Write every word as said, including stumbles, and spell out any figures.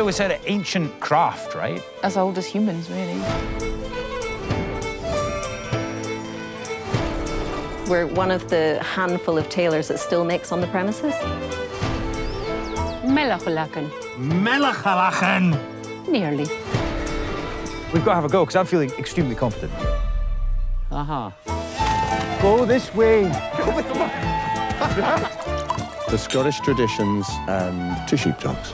it's always said an ancient craft, right? As old as humans, really. We're one of the handful of tailors that still makes on the premises. Melechalachen. Melechalachen! Nearly. We've got to have a go, because I'm feeling extremely confident. Aha. Uh-huh. Go this way. Go with the... The Scottish traditions and two sheepdogs.